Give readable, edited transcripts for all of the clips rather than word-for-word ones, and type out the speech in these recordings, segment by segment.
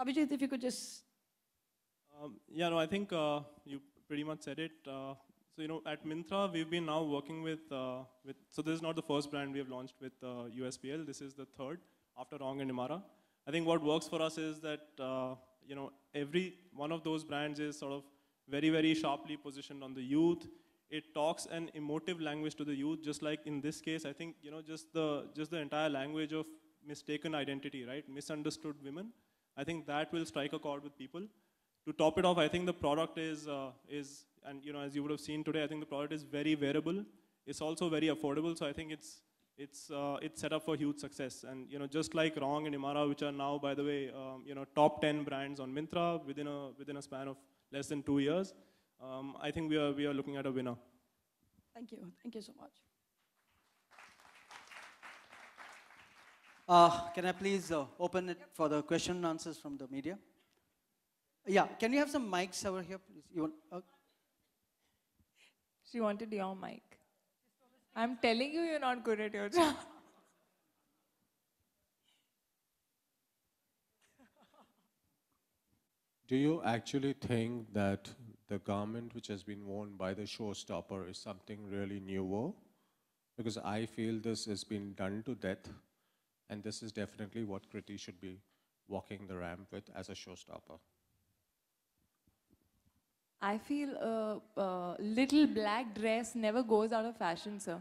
Abhijit, if you could just... yeah, no, I think you pretty much said it. So, you know, at Myntra, we've been now working with... So this is not the first brand we have launched with USPL. This is the third, after Rong and Imara. I think what works for us is that, you know, every one of those brands is sort of very, very sharply positioned on the youth. It talks an emotive language to the youth, just like in this case, I think, you know, just the entire language of mistaken identity, right? Misunderstood women. I think that will strike a chord with people. To top it off, I think the product is, and you know, as you would have seen today, I think the product is very wearable. It's also very affordable, so I think it's set up for huge success. And you know, just like Rong and Imara, which are now, by the way, you know, top 10 brands on Myntra within a span of less than 2 years. I think we are looking at a winner. Thank you so much. Can I please open it for the question and answers from the media? Yeah, can we have some mics over here, please? You want, she wanted your mic. I'm telling you, you're not good at your job. Do you actually think that the garment which has been worn by the showstopper is something really newer? Because I feel this has been done to death, and this is definitely what Kriti should be walking the ramp with as a showstopper. I feel a little black dress never goes out of fashion, sir.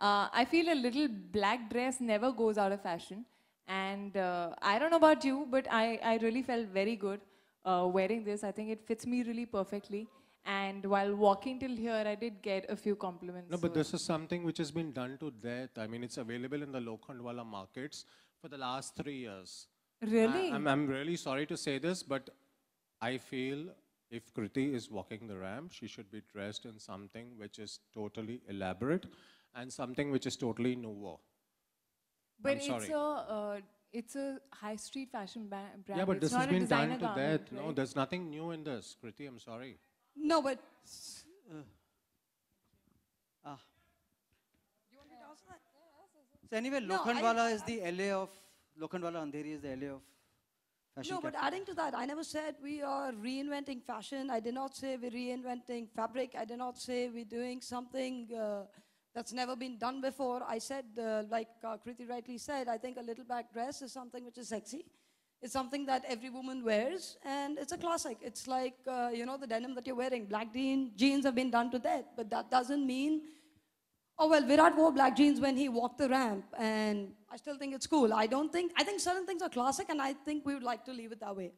I feel a little black dress never goes out of fashion. And I don't know about you, but I really felt very good wearing this. I think it fits me really perfectly, and while walking till here I did get a few compliments. No, but this is something which has been done to death. I mean, it's available in the Lokhandwala markets for the last 3 years. Really? I'm really sorry to say this, but I feel if Kriti is walking the ramp, she should be dressed in something which is totally elaborate and something which is totally newer. But I'm sorry. It's a high street fashion brand. Yeah, but this has been done to death. No, there's nothing new in this, Kriti. I'm sorry. No, but you want to toss that? So anyway, Lokhandwala is the LA of Lokhandwala. Andheri is the LA of fashion. No, but adding to that, I never said we are reinventing fashion. I did not say we're reinventing fabric. I did not say we're doing something that's never been done before. I said, like Kriti rightly said, I think a little black dress is something which is sexy. It's something that every woman wears, and it's a classic. It's like, you know, the denim that you're wearing. Black jeans have been done to death, but that doesn't mean, oh, well, Virat wore black jeans when he walked the ramp, and I still think it's cool. I think certain things are classic, and I think we would like to leave it that way.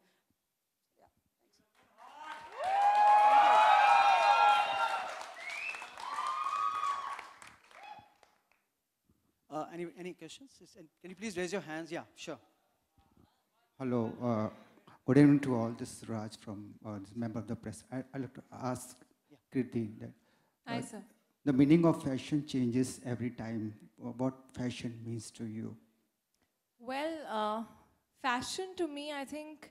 Any questions? Can you please raise your hands? Yeah, sure. Hello. Good evening to all. This is Raj from this member of the press. I'd like to ask Kriti that hi, sir. The meaning of fashion changes every time. What fashion means to you? Well, fashion to me, I think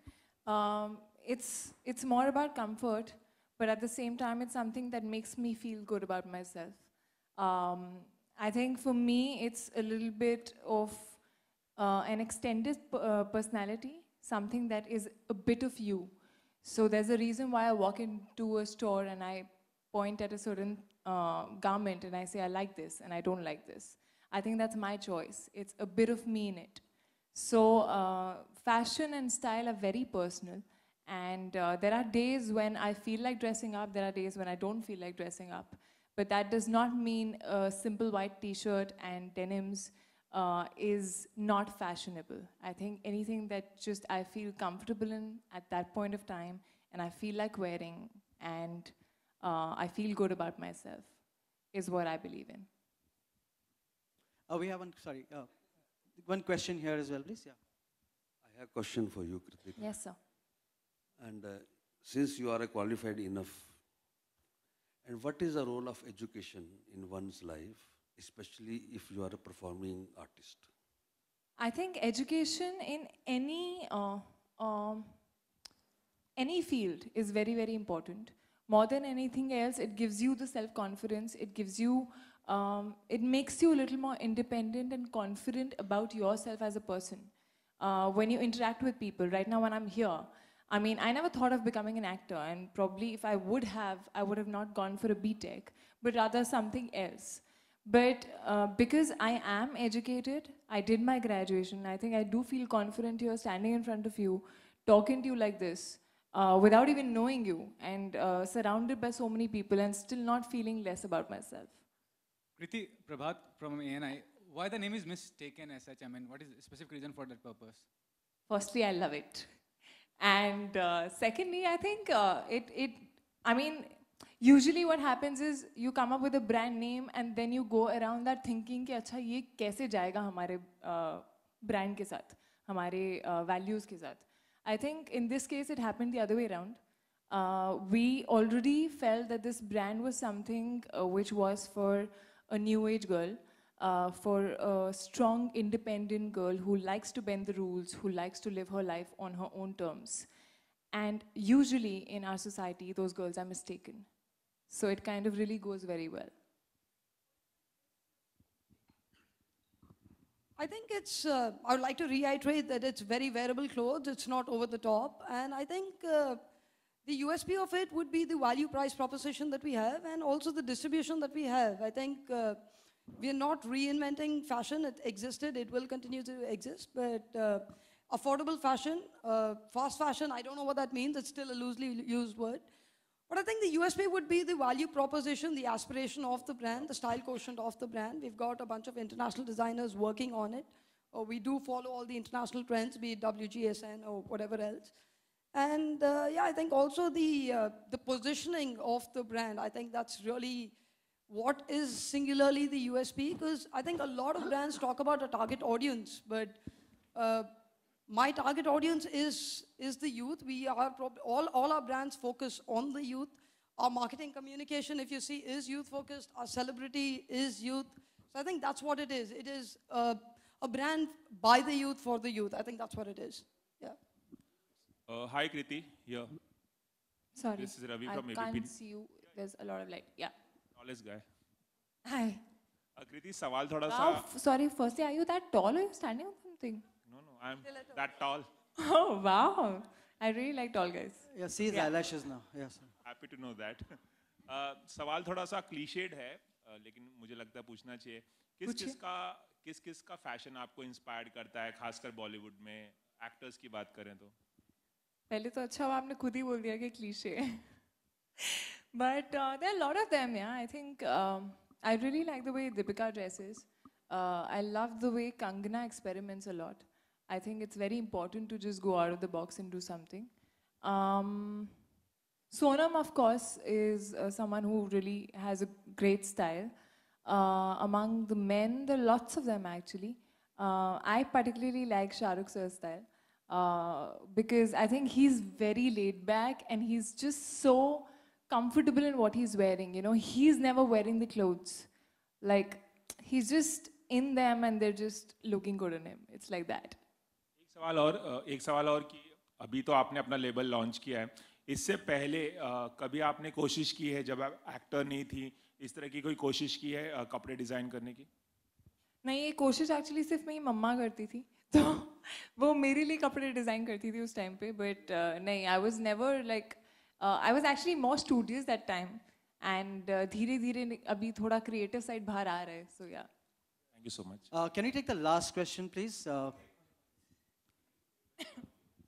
it's more about comfort, but at the same time, it's something that makes me feel good about myself. I think for me, it's a little bit of an extended personality, something that is a bit of you. So there's a reason why I walk into a store and I point at a certain garment and I say, I like this and I don't like this. I think that's my choice. It's a bit of me in it. So fashion and style are very personal. And there are days when I feel like dressing up. There are days when I don't feel like dressing up. But that does not mean a simple white t-shirt and denims is not fashionable. I think anything that just I feel comfortable in at that point of time and I feel like wearing and I feel good about myself is what I believe in. We have one, sorry, one question here as well, please. Yeah. I have a question for you, Kritika. Yes, sir. And since you are qualified enough, and what is the role of education in one's life, especially if you are a performing artist? I think education in any field is very, very important. More than anything else, it gives you the self-confidence. It gives you, it makes you a little more independent and confident about yourself as a person. when you interact with people. Right now when I'm here, I mean, I never thought of becoming an actor, and probably if I would have, I would have not gone for a BTech, but rather something else. But because I am educated, I did my graduation, I think I do feel confident here, standing in front of you, talking to you like this, without even knowing you, and surrounded by so many people, and still not feeling less about myself. Kriti Prabhat from ANI, why the name is Mistaken as such? I mean, what is the specific reason for that purpose? Firstly, I love it. And secondly, I think I mean, usually what happens is you come up with a brand name and then you go around that thinking कि अच्छा ये कैसे जाएगा हमारे brand के साथ, हमारे values के साथ. I think in this case it happened the other way around. We already felt that this brand was something which was for a new age girl, for a strong, independent girl who likes to bend the rules, who likes to live her life on her own terms. And usually in our society, those girls are mistaken. So it kind of really goes very well. I think it's, I would like to reiterate that it's very wearable clothes, it's not over the top. And I think the USP of it would be the value price proposition that we have, and also the distribution that we have. I think we are not reinventing fashion, it existed, it will continue to exist, but affordable fashion, fast fashion, I don't know what that means, it's still a loosely used word. But I think the USP would be the value proposition, the aspiration of the brand, the style quotient of the brand. We've got a bunch of international designers working on it. We do follow all the international trends, be it WGSN or whatever else. And yeah, I think also the positioning of the brand, I think that's really what is singularly the USP, because I think a lot of brands talk about a target audience, but my target audience is the youth. We are all our brands focus on the youth. Our marketing communication, if you see, is youth focused. Our celebrity is youth. So I think that's what it is. It is a brand by the youth for the youth. I think that's what it is. Yeah. Hi, Kriti. Here. Sorry. This is Ravi from ABP. I can't see you. There's a lot of light. Yeah. Tallest guy. Hi. Kriti, sawal thoda sa. Sorry. Firstly, are you that tall or are you standing or something? I'm that tall. Oh, wow. I really like tall guys. Yeah, see his eyelashes now. Yes. Happy to know that. सवाल थोड़ा सा cliched है, लेकिन मुझे लगता है पूछना चाहिए. किस-किस का fashion आपको inspired करता है, खासकर Bollywood में, actors की बात करें तो? पहले तो अच्छा आपने खुद ही बोल दिया कि cliche है. But there are a lot of them, yeah. I think I really like the way Deepika dresses. I love the way Kangana experiments a lot. I think it's very important to just go out of the box and do something. Sonam, of course, is someone who really has a great style. Among the men, there are lots of them, actually. I particularly like Shah Rukh sir's style because I think he's very laid back and he's just so comfortable in what he's wearing. You know, he's never wearing the clothes. Like, he's just in them and they're just looking good on him. It's like that. एक सवाल और कि अभी तो आपने अपना label launch किया है, इससे पहले कभी आपने कोशिश की है जब आप एक्टर नहीं थी, इस तरह की कोई कोशिश की है कपड़े डिजाइन करने की? नहीं, ये कोशिश एक्चुअली सिर्फ मेरी मम्मा करती थी, तो वो मेरे लिए कपड़े डिजाइन करती थी उस टाइम पे. बट नहीं, I was never like, I was actually more studious that time, and धीरे धीरे अभी थोड़ा क्रिएटिव साइड बाहर आ रहा है. So yeah, thank you so much. Can you take the last question please?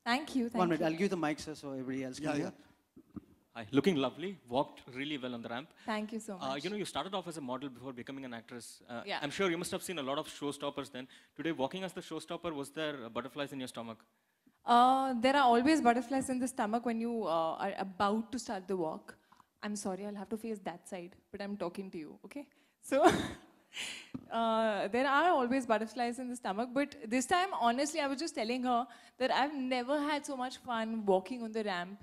Thank you. One minute, I'll give the mic, sir, so everybody else can hear. Hi, looking lovely, walked really well on the ramp. Thank you so much. You know, you started off as a model before becoming an actress. Yeah. I'm sure you must have seen a lot of showstoppers then. Today, walking as the showstopper, was there butterflies in your stomach? There are always butterflies in the stomach when you are about to start the walk. I'm sorry, I'll have to face that side, but I'm talking to you, okay? So... there are always butterflies in the stomach, but this time, honestly, I was just telling her that I've never had so much fun walking on the ramp.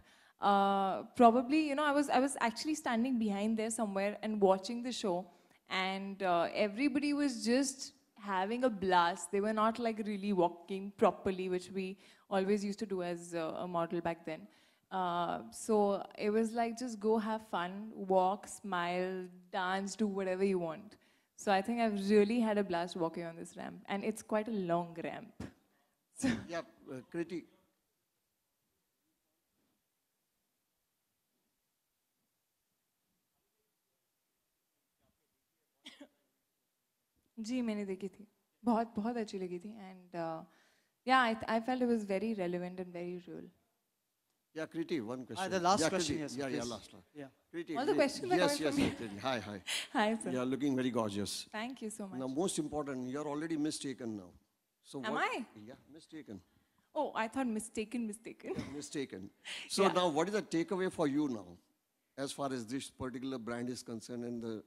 Probably, you know, I was actually standing behind there somewhere and watching the show, and everybody was just having a blast. They were not like really walking properly, which we always used to do as a model back then. So it was like, just go have fun, walk, smile, dance, do whatever you want. So I think I've really had a blast walking on this ramp, and it's quite a long ramp. Yeah, Kriti. जी मैंने देखी थी बहुत बहुत अच्छी लगी थी and yeah I felt it was very relevant and very real. Yeah, Kriti, one question. The last question. Kriti, yes, last one. Yeah. Kriti, all the questions are coming from me. Yes, hi. Hi, sir. You are looking very gorgeous. Thank you so much. Now, most important, you are already mistaken now. So am I? Yeah, mistaken. Oh, I thought mistaken. Yeah, mistaken. So yeah. Now, what is the takeaway for you now, as far as this particular brand is concerned and the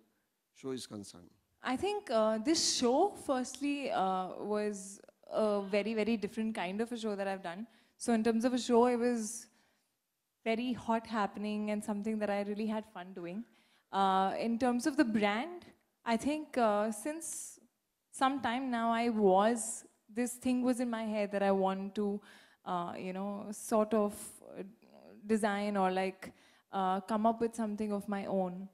show is concerned? I think this show, firstly, was a very, very different kind of a show that I've done. So in terms of a show, it was very hot happening and something that I really had fun doing. In terms of the brand, I think since some time now, this thing was in my head that I want to, you know, sort of design or like come up with something of my own.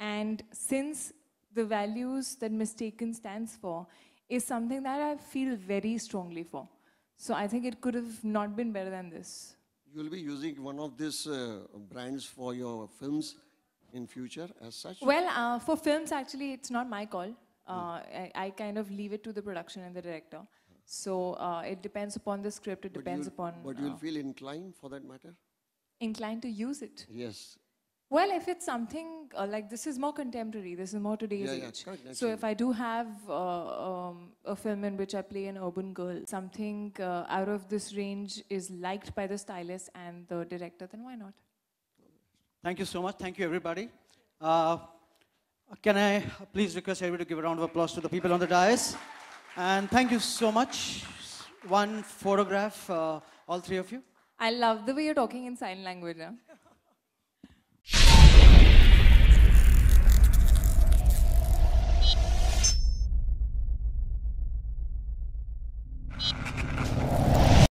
And since the values that Mistaken stands for is something that I feel very strongly for. So I think it could have not been better than this. You'll be using one of these brands for your films in future as such? Well, for films actually it's not my call. I kind of leave it to the production and the director. So it depends upon the script, it depends upon... But you'll feel inclined for that matter? Inclined to use it? Yes. Well, if it's something like this is more contemporary, this is more today's age. Correct, so if I do have a film in which I play an urban girl, something out of this range is liked by the stylist and the director, then why not? Thank you so much. Thank you, everybody. Can I please request everybody to give a round of applause to the people on the dais? And thank you so much. One photograph, all three of you. I love the way you're talking in sign language now.